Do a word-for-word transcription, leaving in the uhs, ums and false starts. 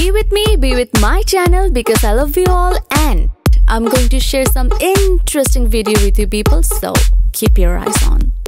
Be with me, be with my channel because I love you all, and I'm going to share some interesting video with you people, so keep your eyes on.